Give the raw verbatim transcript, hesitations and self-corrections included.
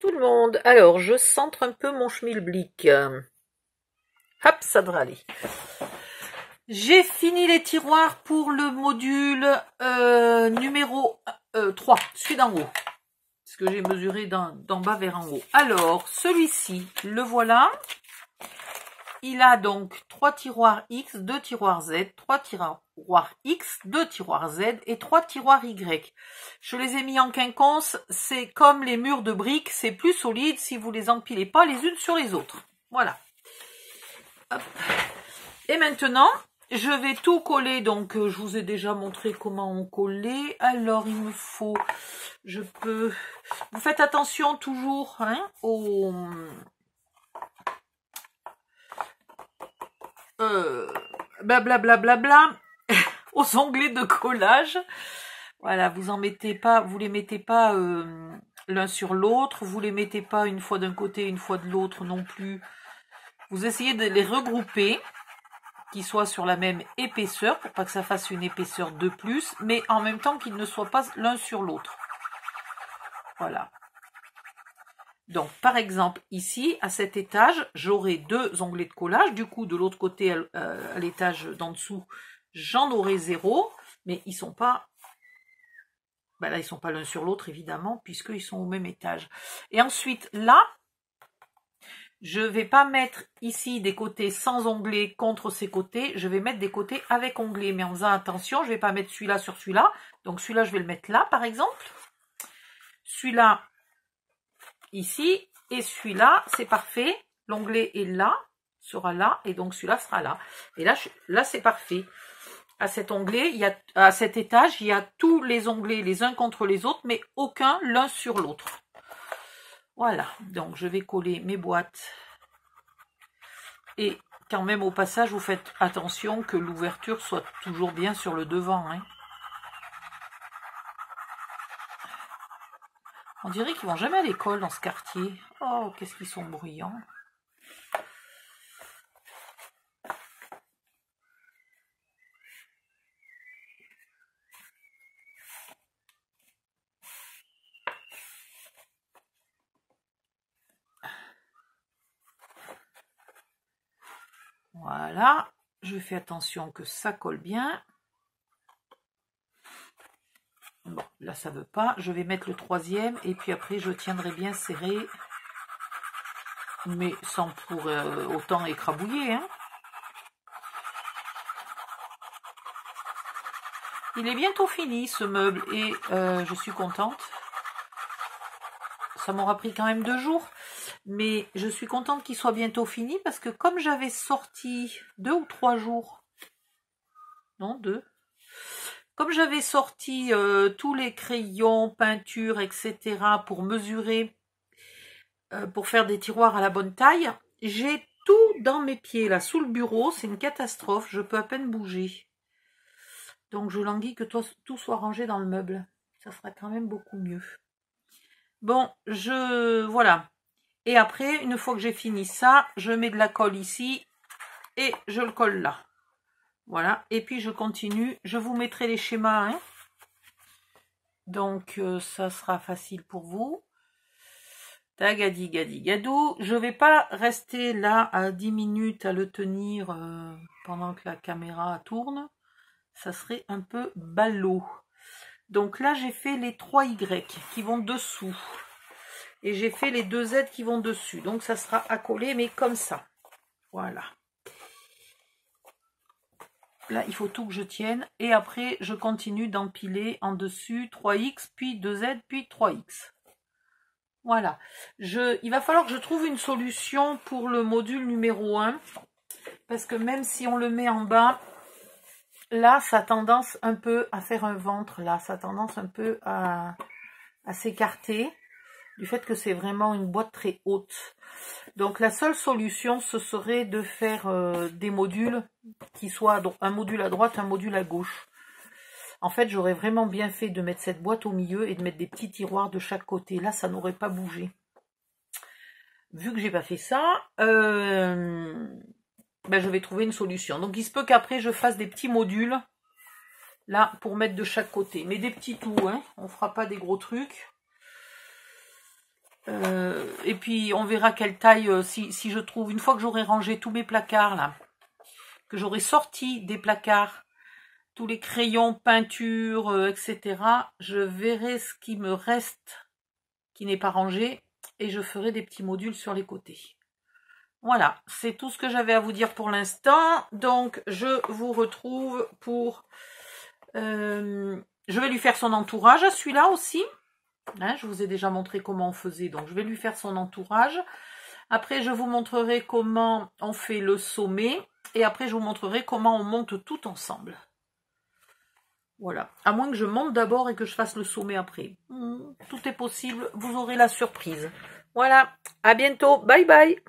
Tout le monde. Alors, je centre un peu mon schmilblick. Hop, ça devrait aller. J'ai fini les tiroirs pour le module euh, numéro euh, trois, celui d'en haut. Parce que j'ai mesuré d'en bas vers en haut. Alors, celui-ci, le voilà. Il a donc trois tiroirs X, deux tiroirs Z, trois tiroirs X, deux tiroirs Z et trois tiroirs Y. Je les ai mis en quinconce. C'est comme les murs de briques, c'est plus solide si vous les empilez pas les unes sur les autres. Voilà. Hop. Et maintenant, je vais tout coller. Donc, je vous ai déjà montré comment on collait. Alors, il me faut... Je peux... Vous faites attention toujours hein, au... Euh, blablabla bla bla bla, aux onglets de collage. Voilà, vous en mettez pas, vous les mettez pas euh, l'un sur l'autre, vous les mettez pas une fois d'un côté, une fois de l'autre non plus. Vous essayez de les regrouper, qu'ils soient sur la même épaisseur, pour pas que ça fasse une épaisseur de plus, mais en même temps qu'ils ne soient pas l'un sur l'autre. Voilà. Donc, par exemple, ici, à cet étage, j'aurai deux onglets de collage. Du coup, de l'autre côté, à l'étage d'en dessous, j'en aurai zéro. Mais ils ne sont pas... Ben là, ils ne sont pas l'un sur l'autre, évidemment, puisqu'ils sont au même étage. Et ensuite, là, je ne vais pas mettre ici des côtés sans onglets contre ces côtés. Je vais mettre des côtés avec onglets. Mais en faisant attention, je ne vais pas mettre celui-là sur celui-là. Donc, celui-là, je vais le mettre là, par exemple. Celui-là... ici, et celui-là, c'est parfait, l'onglet est là, sera là, et donc celui-là sera là. Et là, je, là c'est parfait. À cet onglet, il y a, à cet étage, il y a tous les onglets les uns contre les autres, mais aucun l'un sur l'autre. Voilà, donc je vais coller mes boîtes. Et quand même au passage, vous faites attention que l'ouverture soit toujours bien sur le devant, hein. On dirait qu'ils vont jamais à l'école dans ce quartier. Oh, qu'est-ce qu'ils sont bruyants. Voilà. Je fais attention que ça colle bien. Bon, là ça veut pas, je vais mettre le troisième et puis après je tiendrai bien serré, mais sans pour euh, autant écrabouiller. Hein. Il est bientôt fini ce meuble et euh, je suis contente. Ça m'aura pris quand même deux jours, mais je suis contente qu'il soit bientôt fini parce que comme j'avais sorti deux ou trois jours, non deux, comme j'avais sorti euh, tous les crayons, peintures, et cetera pour mesurer, euh, pour faire des tiroirs à la bonne taille, j'ai tout dans mes pieds, là, sous le bureau. C'est une catastrophe, je peux à peine bouger. Donc, je languis que tout soit rangé dans le meuble. Ça sera quand même beaucoup mieux. Bon, je... Voilà. Et après, une fois que j'ai fini ça, je mets de la colle ici et je le colle là. Voilà, et puis je continue. Je vous mettrai les schémas. Hein. Donc, euh, ça sera facile pour vous. Tagadi, gadi, gadou. Je ne vais pas rester là à dix minutes à le tenir euh, pendant que la caméra tourne. Ça serait un peu ballot. Donc là, j'ai fait les trois Y qui vont dessous. Et j'ai fait les deux Z qui vont dessus. Donc, ça sera accolé, mais comme ça. Voilà. Là, il faut tout que je tienne. Et après, je continue d'empiler en dessus trois X, puis deux Z, puis trois X. Voilà. Je, il va falloir que je trouve une solution pour le module numéro un. Parce que même si on le met en bas, là, ça a tendance un peu à faire un ventre. Là, ça a tendance un peu à, à s'écarter. Du fait que c'est vraiment une boîte très haute. Donc la seule solution, ce serait de faire euh, des modules qui soient un module à droite, un module à gauche. En fait, j'aurais vraiment bien fait de mettre cette boîte au milieu et de mettre des petits tiroirs de chaque côté. Là, ça n'aurait pas bougé. Vu que j'ai pas fait ça, euh, ben, je vais trouver une solution. Donc il se peut qu'après, je fasse des petits modules, là, pour mettre de chaque côté. Mais des petits tout, hein. On fera pas des gros trucs. Euh, et puis on verra quelle taille, euh, si, si je trouve, une fois que j'aurai rangé tous mes placards là, que j'aurai sorti des placards, tous les crayons, peintures, euh, et cetera, je verrai ce qui me reste, qui n'est pas rangé, et je ferai des petits modules sur les côtés. Voilà, c'est tout ce que j'avais à vous dire pour l'instant. Donc, je vous retrouve pour... Euh, je vais lui faire son entourage à celui-là aussi. Hein, je vous ai déjà montré comment on faisait, donc je vais lui faire son entourage. Après, je vous montrerai comment on fait le sommet. Et après, je vous montrerai comment on monte tout ensemble. Voilà. À moins que je monte d'abord et que je fasse le sommet après. Mmh, tout est possible. Vous aurez la surprise. Voilà. À bientôt. Bye bye.